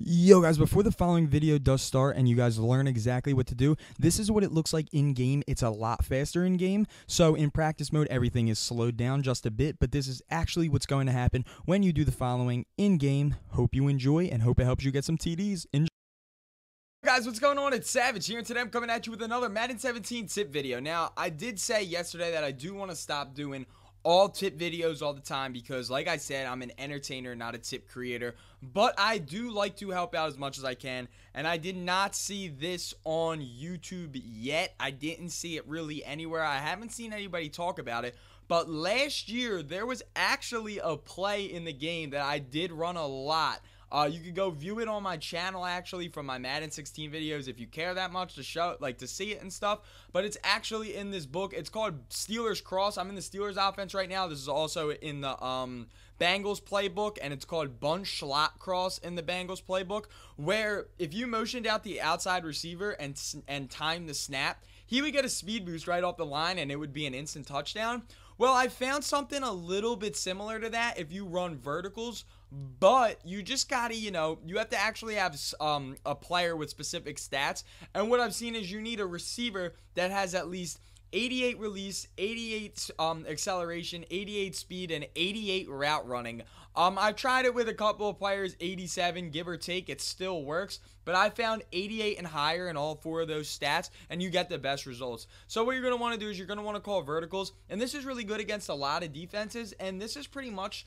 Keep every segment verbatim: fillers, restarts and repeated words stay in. Yo guys, before the following video does start and you guys learn exactly what to do, this is what it looks like in game. It's a lot faster in game. So in practice mode, everything is slowed down just a bit, but this is actually what's going to happen when you do the following in game. Hope you enjoy and hope it helps you get some T Ds. Enjoy. Guys, what's going on? It's Savage here, and today I'm coming at you with another Madden seventeen tip video. Now, I did say yesterday that I do want to stop doing all tip videos all the time because, like I said, I'm an entertainer, not a tip creator, but I do like to help out as much as I can. And I did not see this on YouTube yet. I didn't see it really anywhere. I haven't seen anybody talk about it, but last year there was actually a play in the game that I did run a lot. Uh, you can go view it on my channel, actually, from my Madden sixteen videos if you care that much to show, like to see it and stuff. But it's actually in this book. It's called Steelers Cross. I'm in the Steelers offense right now. This is also in the um, Bengals playbook, and it's called Bunch Slot Cross in the Bengals playbook, where if you motioned out the outside receiver and and timed the snap, he would get a speed boost right off the line, and it would be an instant touchdown. Well, I found something a little bit similar to that if you run verticals. But you just gotta, you know, you have to actually have um, a player with specific stats. And what I've seen is you need a receiver that has at least eighty-eight release, eighty-eight um, acceleration, eighty-eight speed, and eighty-eight route running. Um, I tried it with a couple of players, eighty-seven, give or take. It still works. But I found eighty-eight and higher in all four of those stats, and you get the best results. So what you're going to want to do is you're going to want to call verticals. And this is really good against a lot of defenses. And this is pretty much...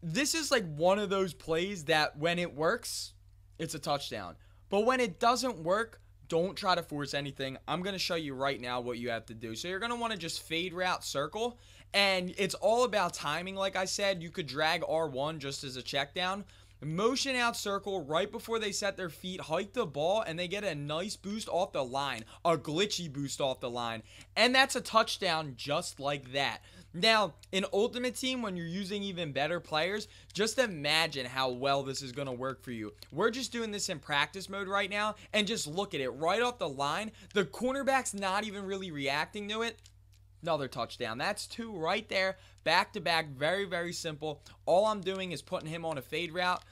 This is like one of those plays that when it works, it's a touchdown. But when it doesn't work, don't try to force anything. I'm going to show you right now what you have to do. So you're going to want to just fade route circle. And it's all about timing. Like I said, you could drag R one just as a check down. Motion out circle right before they set their feet, hike the ball, and they get a nice boost off the line, a glitchy boost off the line, and that's a touchdown just like that. Now, in Ultimate Team, when you're using even better players, just imagine how well this is going to work for you. We're just doing this in practice mode right now, and just look at it right off the line. The cornerback's not even really reacting to it. Another touchdown. That's two right there, back to back. Very, very simple. All I'm doing is putting him on a fade route,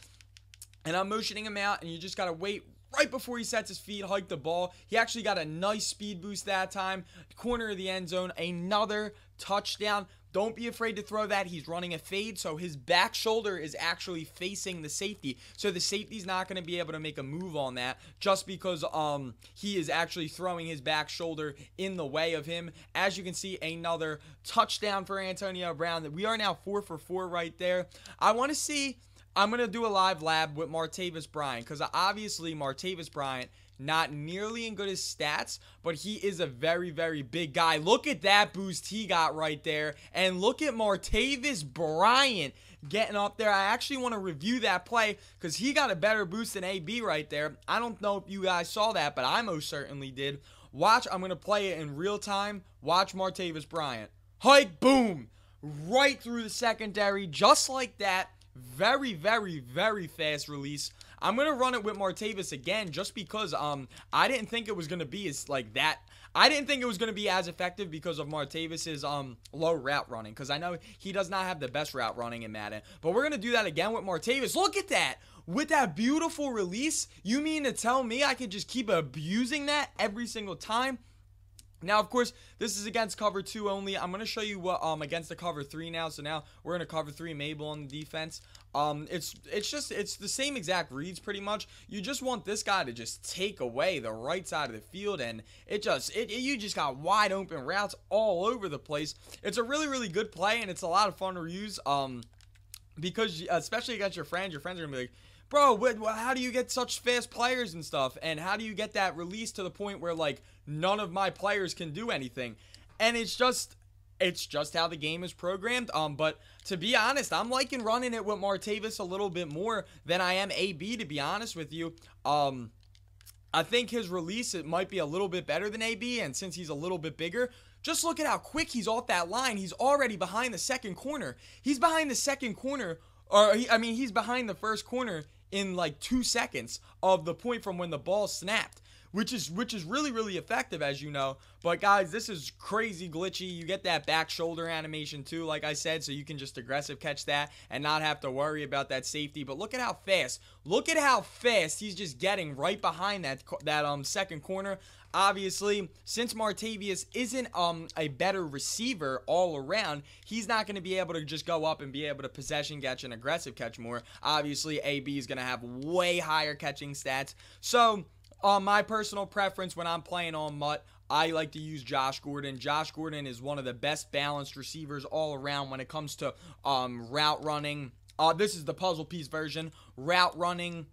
and I'm motioning him out, and you just got to wait right before he sets his feet, hike the ball. He actually got a nice speed boost that time. Corner of the end zone, another touchdown. Don't be afraid to throw that. He's running a fade, so his back shoulder is actually facing the safety. So the safety's not going to be able to make a move on that just because um he is actually throwing his back shoulder in the way of him. As you can see, another touchdown for Antonio Brown. We are now four for four right there. I want to see... I'm going to do a live lab with Martavis Bryant because obviously Martavis Bryant... Not nearly in good as stats, but he is a very, very big guy. Look at that boost he got right there. And look at Martavis Bryant getting up there. I actually want to review that play because he got a better boost than A B right there. I don't know if you guys saw that, but I most certainly did. Watch, I'm going to play it in real time. Watch Martavis Bryant. Hike, boom! Right through the secondary, just like that. Very, very, very fast release. I'm going to run it with Martavis again just because um I didn't think it was going to be as like that. I didn't think it was going to be as effective because of Martavis's um low route running, because I know he does not have the best route running in Madden. But we're going to do that again with Martavis. Look at that. With that beautiful release, you mean to tell me I could just keep abusing that every single time? Now, of course, this is against cover two only. I'm going to show you what um against the cover three now. So now we're in a cover three Mabel on the defense. Um, it's it's just it's the same exact reads pretty much. You just want this guy to just take away the right side of the field, and it just it, it you just got wide open routes all over the place. It's a really really good play, and it's a lot of fun to use. Um, because especially against your friends, your friends are gonna be like, bro, how do you get such fast players and stuff? And how do you get that release to the point where, like, none of my players can do anything? And it's just... It's just how the game is programmed. Um, but to be honest, I'm liking running it with Martavis a little bit more than I am A B, to be honest with you. Um, I think his release, it might be a little bit better than A B. And since he's a little bit bigger... Just look at how quick he's off that line. He's already behind the second corner. He's behind the second corner. Or, he, I mean, he's behind the first corner... in like two seconds of the point from when the ball snapped. which is which is really, really effective, as you know. But guys, this is crazy glitchy. You get that back shoulder animation too, like I said, so you can just aggressive catch that and not have to worry about that safety. But look at how fast, look at how fast he's just getting right behind that that um second corner. Obviously, since Martavis isn't um a better receiver all around, he's not going to be able to just go up and be able to possession catch and aggressive catch more. Obviously, A B is going to have way higher catching stats. So, uh, my personal preference when I'm playing on Mutt, I like to use Josh Gordon. Josh Gordon is one of the best balanced receivers all around when it comes to um route running. Uh, this is the puzzle piece version. Route running,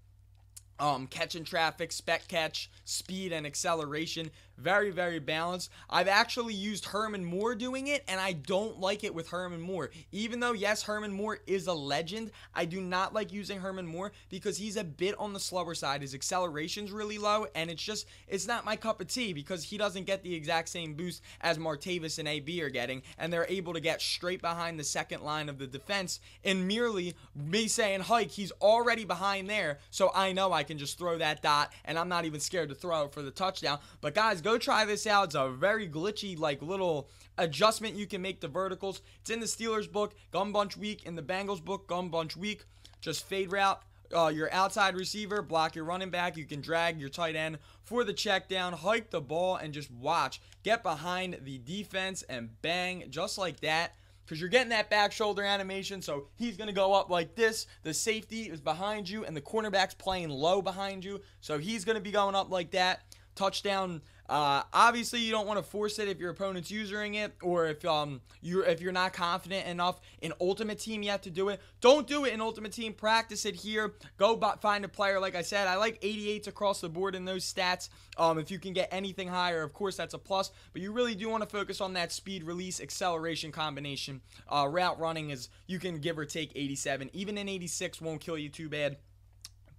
Um, catching traffic, spec catch, speed, and acceleration. Very, very balanced. I've actually used Herman Moore doing it, and I don't like it with Herman Moore. Even though, yes, Herman Moore is a legend, I do not like using Herman Moore because he's a bit on the slower side. His acceleration's really low, and it's just, it's not my cup of tea because he doesn't get the exact same boost as Martavis and A B are getting, and they're able to get straight behind the second line of the defense, and merely me saying, hike, he's already behind there, so I know I can just throw that dot, and I'm not even scared to throw it for the touchdown. But guys, go try this out. It's a very glitchy, like, little adjustment you can make to verticals. It's in the Steelers book, Gum Bunch Week. In the Bengals book, Gum Bunch Week. Just fade route uh, your outside receiver, block your running back. You can drag your tight end for the check down, hike the ball, and just watch. Get behind the defense and bang, just like that. Because you're getting that back shoulder animation, so he's going to go up like this. The safety is behind you, and the cornerback's playing low behind you, so he's going to be going up like that. Touchdown. Uh, obviously, you don't want to force it if your opponent's using it, or if um you're if you're not confident enough in Ultimate Team yet to do it. Don't do it in Ultimate Team. Practice it here. Go find a player. Like I said, I like eighty-eights across the board in those stats. Um, if you can get anything higher, of course that's a plus. But you really do want to focus on that speed, release, acceleration combination. Uh, route running is, you can give or take eighty-seven. Even an eighty-six won't kill you too bad.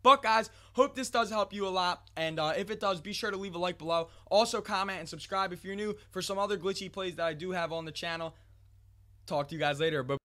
But guys, hope this does help you a lot, and uh, if it does, be sure to leave a like below. Also, comment and subscribe if you're new for some other glitchy plays that I do have on the channel. Talk to you guys later. Bye.